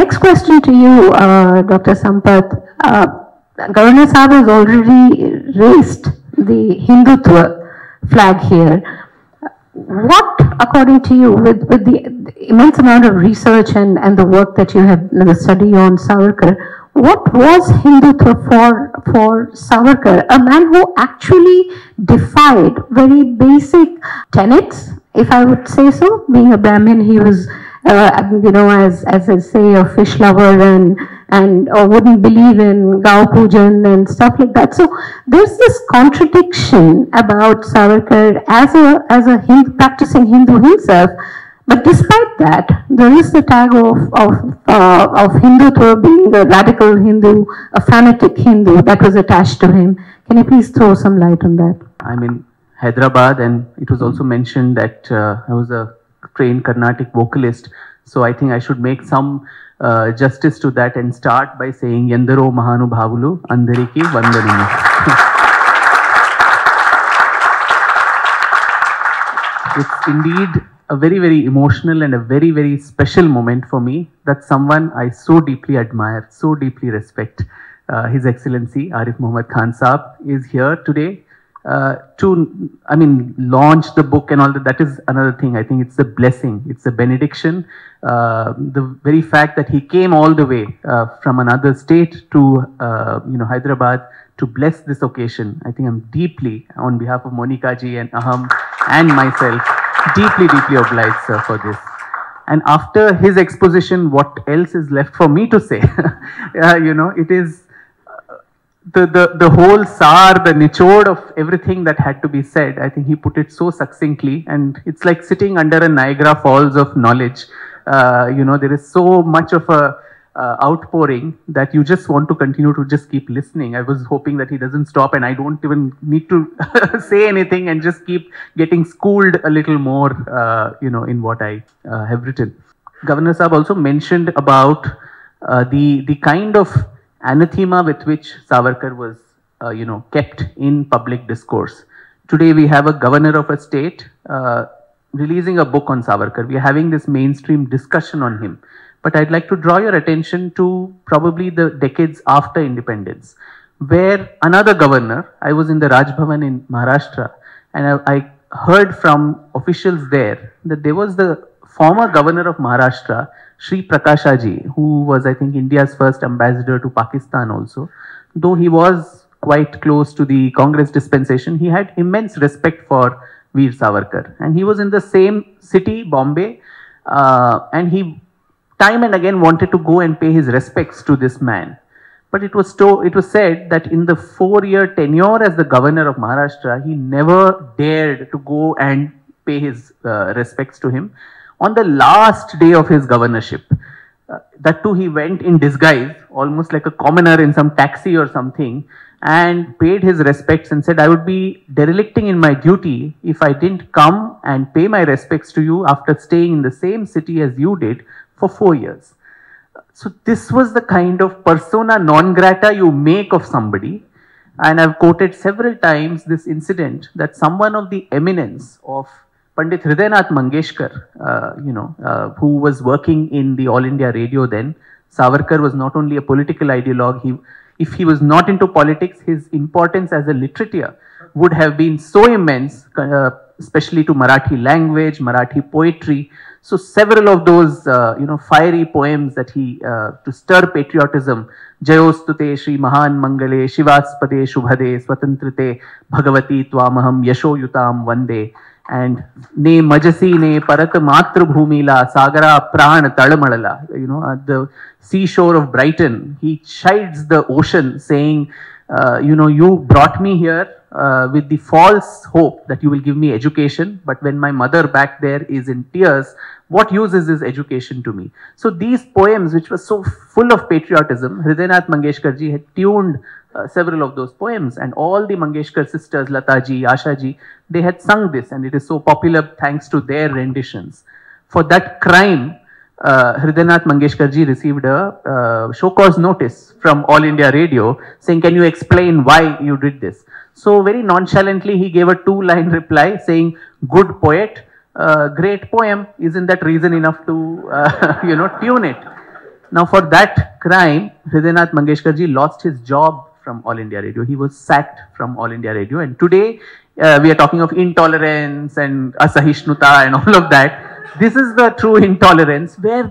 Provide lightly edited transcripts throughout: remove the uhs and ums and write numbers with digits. next question to you, Dr. Sampath. Governor Saab has already raised the Hindutva flag here. What, according to you, with the immense amount of research and the work that you have, the study on Savarkar, what was Hindutva for Savarkar, a man who actually defied very basic tenets, if I would say so? Being a Brahmin, he was, as I say, a fish lover and wouldn't believe in Gau Pujan and stuff like that. So there's this contradiction about Savarkar as a Hindu, practicing Hindu himself. But despite that, there is the tag of Hindutva being a radical Hindu, a fanatic Hindu that was attached to him. Can you please throw some light on that? I'm in Hyderabad, and it was also mentioned that I was a trained Carnatic vocalist. So I think I should make some justice to that and start by saying Yandaro Mahanubhavulu Andariki Vandanam. It's indeed a very, very emotional and a very, very special moment for me that someone I so deeply admire, so deeply respect, His Excellency Arif Mohammad Khan Saab, is here today to launch the book and all that. That is another thing. I think it's a blessing. It's a benediction. The very fact that he came all the way from another state to Hyderabad to bless this occasion. I think I'm deeply, on behalf of Monika ji and Aham and myself, deeply, deeply obliged, sir, for this. And after his exposition, what else is left for me to say? It is the whole sar, the nichod of everything that had to be said. I think he put it so succinctly, and it's like sitting under a Niagara Falls of knowledge. There is so much of a outpouring that you just want to continue to just keep listening. I was hoping that he doesn't stop and I don't even need to say anything and just keep getting schooled a little more, in what I have written. Governor Saab also mentioned about the kind of anathema with which Savarkar was, kept in public discourse. Today we have a governor of a state releasing a book on Savarkar. We are having this mainstream discussion on him. But I'd like to draw your attention to probably the decades after independence, where another governor, I was in the Raj Bhavan in Maharashtra, and I heard from officials there that there was the former governor of Maharashtra, Shri Prakashaji, who was, I think, India's first ambassador to Pakistan also. Though he was quite close to the Congress dispensation, he had immense respect for Veer Savarkar. And he was in the same city, Bombay, and he time and again wanted to go and pay his respects to this man. But it was said that in the 4-year tenure as the governor of Maharashtra, he never dared to go and pay his respects to him. On the last day of his governorship, that too he went in disguise, almost like a commoner in some taxi or something, and paid his respects and said, I would be derelicting in my duty if I didn't come and pay my respects to you after staying in the same city as you did for 4 years. So this was the kind of persona non grata you make of somebody. And I've quoted several times this incident that someone of the eminence of Pandit Hridaynath Mangeshkar, who was working in the All India Radio then. Savarkar was not only a political ideologue, if he was not into politics, his importance as a literateur would have been so immense, especially to Marathi language, Marathi poetry. So several of those, fiery poems that he, to stir patriotism, Jayostute Shri Mahan Mangale, Shivaspade Shubhade, Swatantrite, Bhagavati Twamaham, Yasho Yutam Vande, and Ne Majasi Ne Parakamatra Bhumila, Sagara Prana Talamalala, at the seashore of Brighton, he chides the ocean saying, you brought me here with the false hope that you will give me education, but when my mother back there is in tears, what use is this education to me? So these poems, which were so full of patriotism, Hridaynath Mangeshkar ji had tuned several of those poems, and all the Mangeshkar sisters, Lataji, Ashaji, they had sung this, and it is so popular thanks to their renditions. For that crime, Hridaynath Mangeshkar ji received a show cause notice from All India Radio saying, can you explain why you did this? So very nonchalantly, he gave a 2-line reply saying, good poet, great poem, isn't that reason enough to, tune it? Now for that crime, Hridaynath Mangeshkar ji lost his job from All India Radio. He was sacked from All India Radio. And today we are talking of intolerance and asahishnuta and all of that. This is the true intolerance where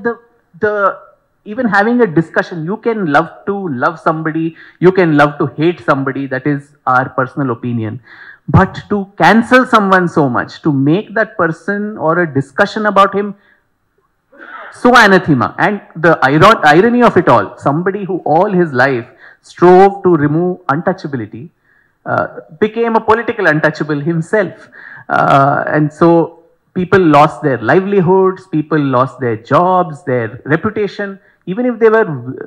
the even having a discussion, you can love to love somebody, you can love to hate somebody, that is our personal opinion. But to cancel someone so much, to make that person or a discussion about him so anathema. And the irony of it all, somebody who all his life strove to remove untouchability, became a political untouchable himself. And so people lost their livelihoods, people lost their jobs, their reputation, even if they were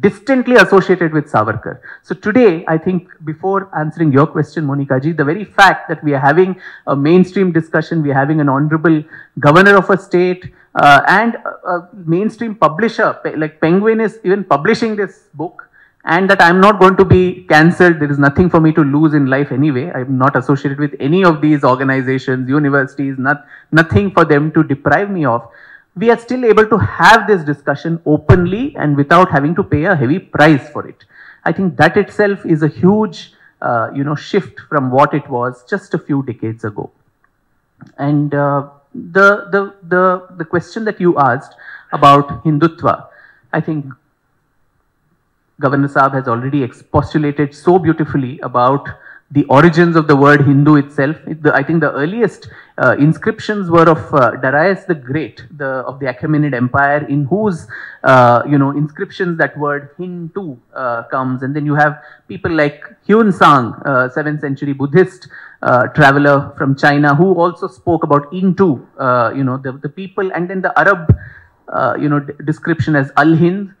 distantly associated with Savarkar. So today, I think before answering your question, Monika ji, the very fact that we are having a mainstream discussion, we are having an honorable governor of a state, and a mainstream publisher, like Penguin is even publishing this book, and that I'm not going to be cancelled, there is nothing for me to lose in life anyway. I'm not associated with any of these organizations, universities, nothing for them to deprive me of. We are still able to have this discussion openly and without having to pay a heavy price for it. I think that itself is a huge shift from what it was just a few decades ago. And the question that you asked about Hindutva, I think Governor Saab has already expostulated so beautifully about the origins of the word Hindu itself. I think the earliest inscriptions were of Darius the Great, of the Achaemenid Empire, in whose inscriptions that word Hindu comes. And then you have people like Hsuan Sang, 7th century Buddhist traveler from China, who also spoke about Hindu, the people, and then the Arab, description as Al-Hind.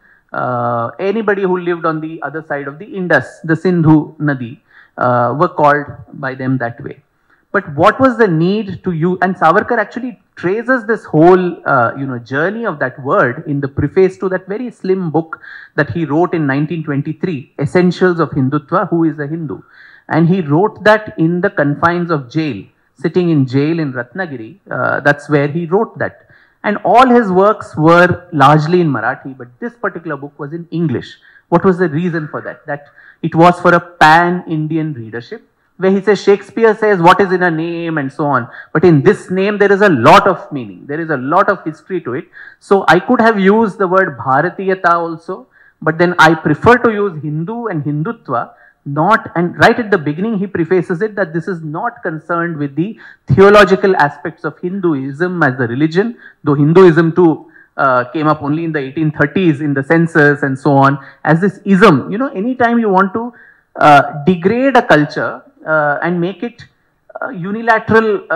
Anybody who lived on the other side of the Indus, the Sindhu Nadi, were called by them that way. But what was the need to use, and Savarkar actually traces this whole journey of that word in the preface to that very slim book that he wrote in 1923, Essentials of Hindutva, Who is a Hindu? And he wrote that in the confines of jail, sitting in jail in Ratnagiri, that's where he wrote that. And all his works were largely in Marathi, but this particular book was in English. What was the reason for that? That it was for a pan-Indian readership, where he says Shakespeare says what is in a name and so on. But in this name, there is a lot of meaning. There is a lot of history to it. So I could have used the word Bharatiyata also, but then I prefer to use Hindu and Hindutva. Not, and right at the beginning he prefaces it that this is not concerned with the theological aspects of Hinduism as the religion, though Hinduism too came up only in the 1830s in the census and so on, as this ism. Anytime you want to degrade a culture and make it unilateral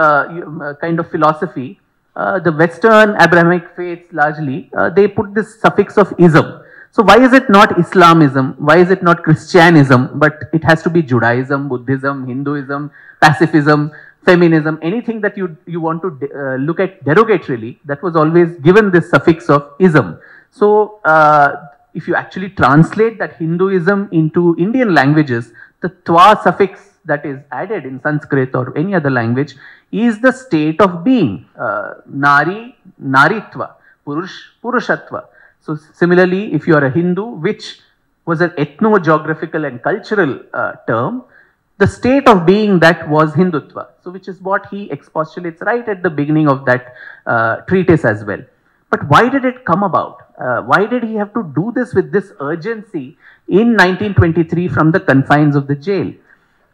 kind of philosophy, the Western Abrahamic faiths largely, they put this suffix of ism. So why is it not Islamism? Why is it not Christianism? But it has to be Judaism, Buddhism, Hinduism, pacifism, feminism, anything that you want to look at derogatorily, that was always given this suffix of ism. So if you actually translate that Hinduism into Indian languages, the twa suffix that is added in Sanskrit or any other language is the state of being, nari, naritva, purush, purushatva. So similarly, if you are a Hindu, which was an ethno-geographical and cultural term, the state of being that was Hindutva. So which is what he expostulates right at the beginning of that treatise as well. But why did it come about? Why did he have to do this with this urgency in 1923 from the confines of the jail?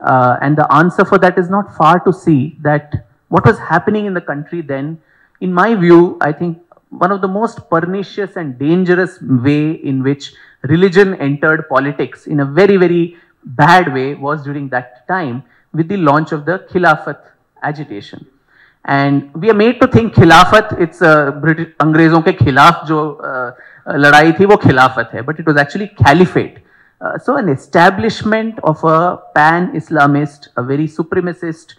And the answer for that is not far to see that what was happening in the country then, in my view, I think, one of the most pernicious and dangerous way in which religion entered politics in a very, very bad way was during that time with the launch of the Khilafat agitation. And we are made to think Khilafat, it's British Angrezon ke khilaf jo ladai thi, wo Khilafat hai, but it was actually Caliphate. So an establishment of a pan-Islamist, a very supremacist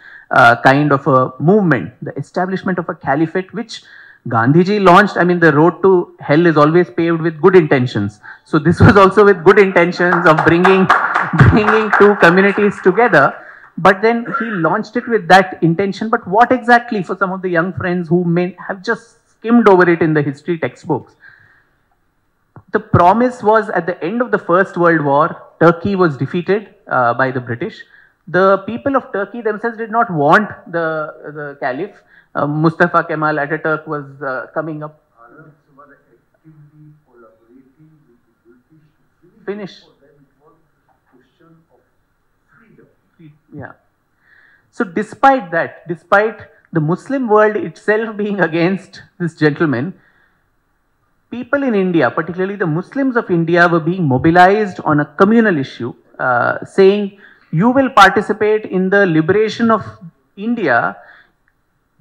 kind of a movement, the establishment of a Caliphate which Gandhiji launched. I mean, the road to hell is always paved with good intentions. So this was also with good intentions of bringing two communities together. But then he launched it with that intention. But what exactly, for some of the young friends who may have just skimmed over it in the history textbooks, The promise was at the end of the First World War, Turkey was defeated by the British. The people of Turkey themselves did not want the Caliph. Mustafa Kemal Atatürk was coming up. Arabs were actively collaborating with the British to finish. For them it was a question of freedom. Yeah. So despite that, despite the Muslim world itself being against this gentleman, people in India, particularly the Muslims of India, were being mobilized on a communal issue, saying, you will participate in the liberation of India.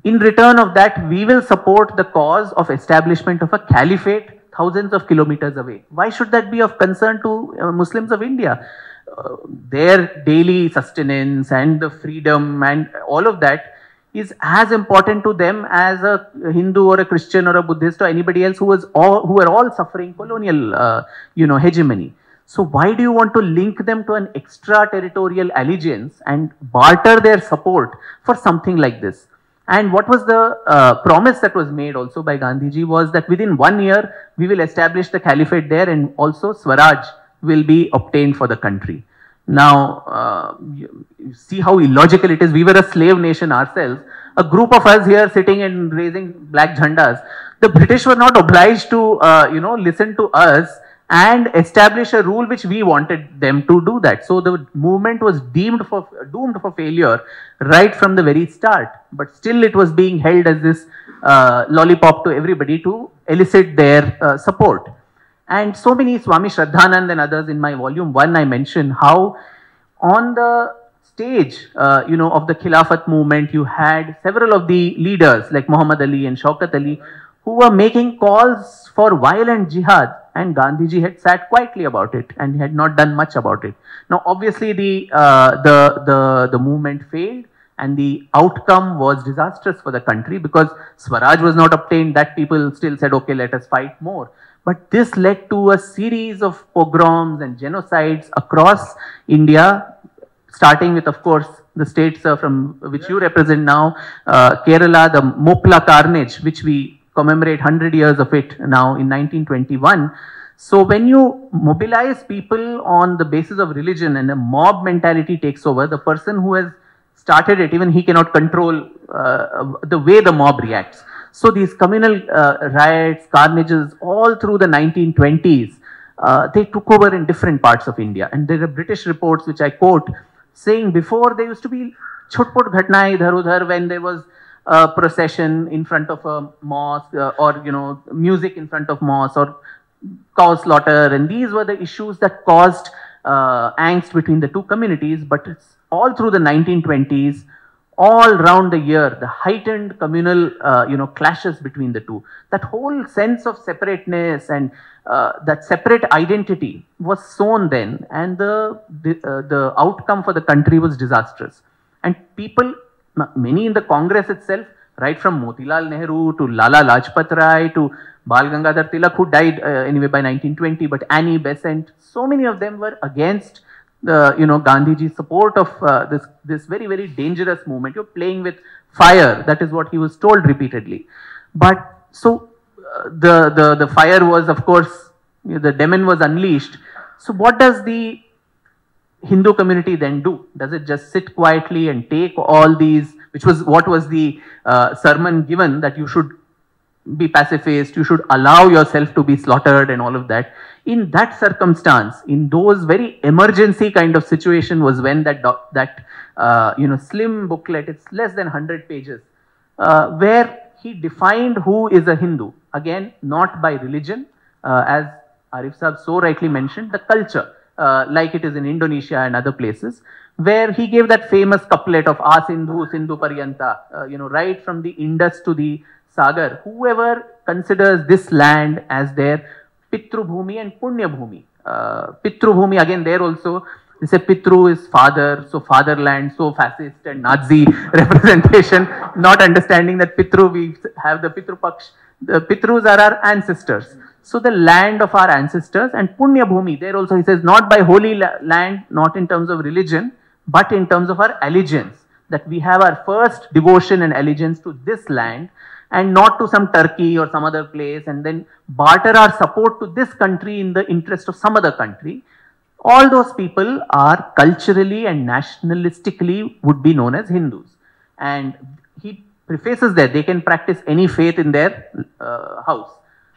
In return of that, we will support the cause of establishment of a caliphate thousands of kilometers away. Why should that be of concern to Muslims of India? Their daily sustenance and the freedom and all of that is as important to them as a Hindu or a Christian or a Buddhist or anybody else who was all, who were all suffering colonial, hegemony. So why do you want to link them to an extraterritorial allegiance and barter their support for something like this? And what was the promise that was made also by Gandhiji was that within 1 year, we will establish the caliphate there and also Swaraj will be obtained for the country. Now, you see how illogical it is. We were a slave nation ourselves. A group of us here sitting and raising black jhandas. The British were not obliged to, listen to us and establish a rule which we wanted them to do that. So the movement was doomed for failure right from the very start. But still it was being held as this lollipop to everybody to elicit their support. And so many Swami Shraddhanand and others in my volume 1, I mention how on the stage, of the Khilafat movement, you had several of the leaders like Muhammad Ali and Shaukat Ali who were making calls for violent jihad, and Gandhiji had sat quietly about it and he had not done much about it. Now, obviously, the movement failed and the outcome was disastrous for the country because Swaraj was not obtained. That people still said, okay, let us fight more. But this led to a series of pogroms and genocides across India, starting with, of course, the states from which you represent now, Kerala, the Moplah carnage, which we commemorate 100 years of it now in 1921. So when you mobilize people on the basis of religion and a mob mentality takes over, the person who has started it, even he cannot control the way the mob reacts. So these communal riots, carnages, all through the 1920s, they took over in different parts of India. And there are British reports which I quote, saying before there used to be chutput ghatna idhar udhar when there was a procession in front of a mosque or, music in front of mosque or cow slaughter. And these were the issues that caused angst between the two communities. But it's all through the 1920s. All round the year, the heightened communal, clashes between the two. That whole sense of separateness and that separate identity was sown then, and the outcome for the country was disastrous. And people, many in the Congress itself, right from Motilal Nehru to Lala Lajpat Rai to Bal Gangadhar Tilak, who died anyway by 1920, but Annie Besant, so many of them were against the Gandhiji's support of this very, very dangerous movement. You're playing with fire. That is what he was told repeatedly. But so the fire was, of course, the demon was unleashed. So what does the Hindu community then do? Does it just sit quietly and take all these, which was what was the sermon given, that you should be pacifist, you should allow yourself to be slaughtered and all of that? In that circumstance, in those very emergency kind of situation, was when that slim booklet, it's less than 100 pages, where he defined who is a Hindu. Again, not by religion, as Arif Saab so rightly mentioned, the culture, like it is in Indonesia and other places, where he gave that famous couplet of A Sindhu, Sindhu Paryanta, right from the Indus to the Sagar. Whoever considers this land as their Pitru Bhumi and Punya Bhumi. Pitru Bhumi, again, there also, they say Pitru is father, so fatherland, so fascist and Nazi representation, not understanding that Pitru, we have the Pitru Paksh. The Pitrus are our ancestors. So the land of our ancestors. And Punya Bhumi, there also he says, not by holy land, not in terms of religion, but in terms of our allegiance, that we have our first devotion and allegiance to this land. and not to some Turkey or some other place, and then barter our support to this country in the interest of some other country, all those people are culturally and nationalistically would be known as Hindus. And he prefaces that they can practice any faith in their house,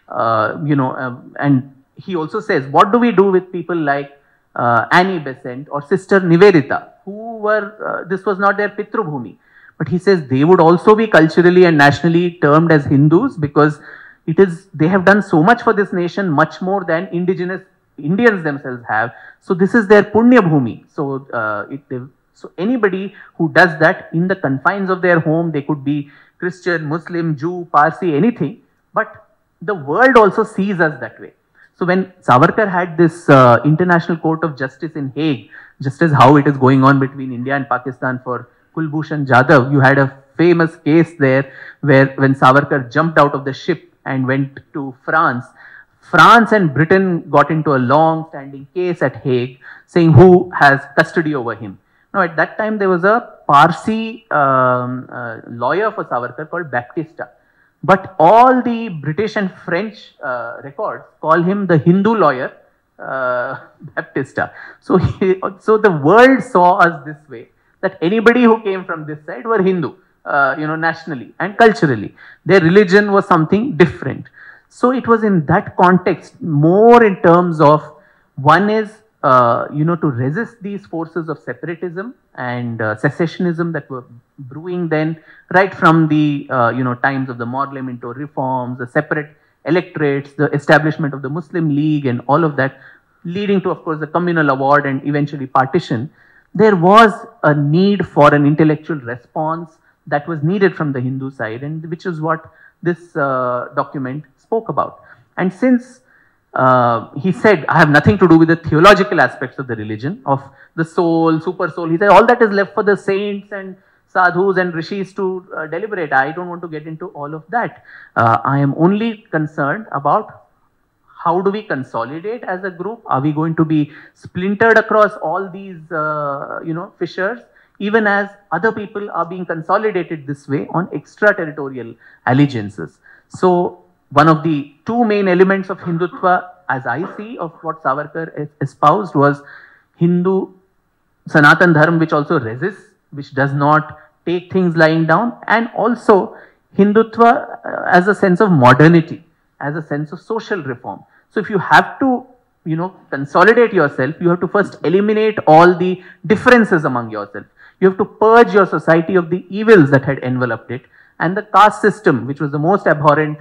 and he also says, what do we do with people like Annie Besant or sister Nivedita, who were, this was not their Pitru Bhumi, but he says they would also be culturally and nationally termed as Hindus, because it is, they have done so much for this nation, much more than indigenous Indians themselves have. So this is their Punya Bhumi. So, so anybody who does that in the confines of their home, they could be Christian, Muslim, Jew, Parsi, anything, but the world also sees us that way. So when Savarkar had this International Court of Justice in Hague, just as how it is going on between India and Pakistan for Kulbhushan Jadhav, you had a famous case there where when Savarkar jumped out of the ship and went to France, France and Britain got into a long-standing case at Hague saying who has custody over him. Now at that time there was a Parsi lawyer for Savarkar called Baptista. But all the British and French records call him the Hindu lawyer, Baptista. So, so the world saw us this way, that anybody who came from this side were Hindu, nationally and culturally. Their religion was something different. So it was in that context, more in terms of, one is, to resist these forces of separatism and secessionism that were brewing then, right from the, times of the Morlemento reforms, the separate electorates, the establishment of the Muslim League and all of that, leading to, of course, the communal award and eventually partition. There was a need for an intellectual response that was needed from the Hindu side, and which is what this document spoke about. And since he said, I have nothing to do with the theological aspects of the religion, of the soul, super soul. He said, all that is left for the saints and sadhus and rishis to deliberate. I don't want to get into all of that. I am only concerned about how do we consolidate as a group? Are we going to be splintered across all these, fissures? Even as other people are being consolidated this way on extraterritorial allegiances. So, one of the two main elements of Hindutva, as I see, of what Savarkar espoused, was Hindu Sanatan Dharma, which also resists, which does not take things lying down, and also Hindutva as a sense of modernity, as a sense of social reform. So if you have to, consolidate yourself, you have to first eliminate all the differences among yourself. You have to purge your society of the evils that had enveloped it, and the caste system, which was the most abhorrent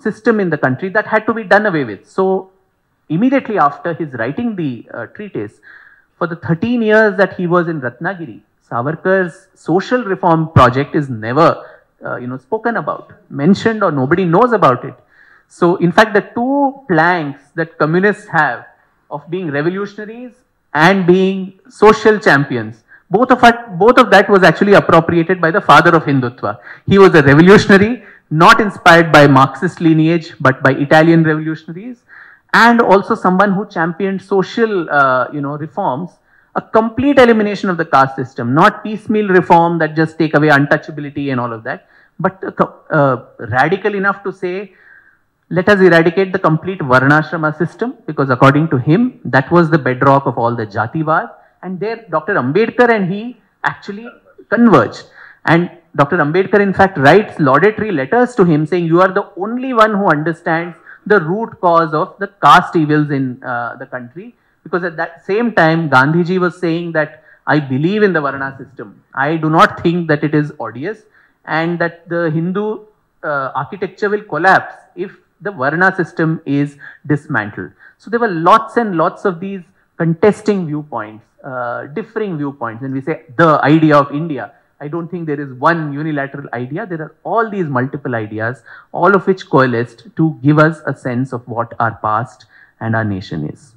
system in the country, that had to be done away with. So immediately after his writing the treatise, for the 13 years that he was in Ratnagiri, Savarkar's social reform project is never, spoken about, mentioned, or nobody knows about it. So in fact, the two planks that communists have of being revolutionaries and being social champions, both of that was actually appropriated by the father of Hindutva. He was a revolutionary, not inspired by Marxist lineage, but by Italian revolutionaries, and also someone who championed social, reforms, a complete elimination of the caste system, not piecemeal reform that just take away untouchability and all of that, but radical enough to say, let us eradicate the complete varnashrama system, because according to him, that was the bedrock of all the jativad. And there, Dr. Ambedkar and he actually converged. And Dr. Ambedkar, in fact, writes laudatory letters to him saying, you are the only one who understands the root cause of the caste evils in the country. Because at that same time, Gandhiji was saying that I believe in the Varna system. I do not think that it is odious, and that the Hindu architecture will collapse if the Varna system is dismantled. So there were lots and lots of these contesting viewpoints, differing viewpoints. When we say the idea of India, I don't think there is one unilateral idea. There are all these multiple ideas, all of which coalesced to give us a sense of what our past and our nation is.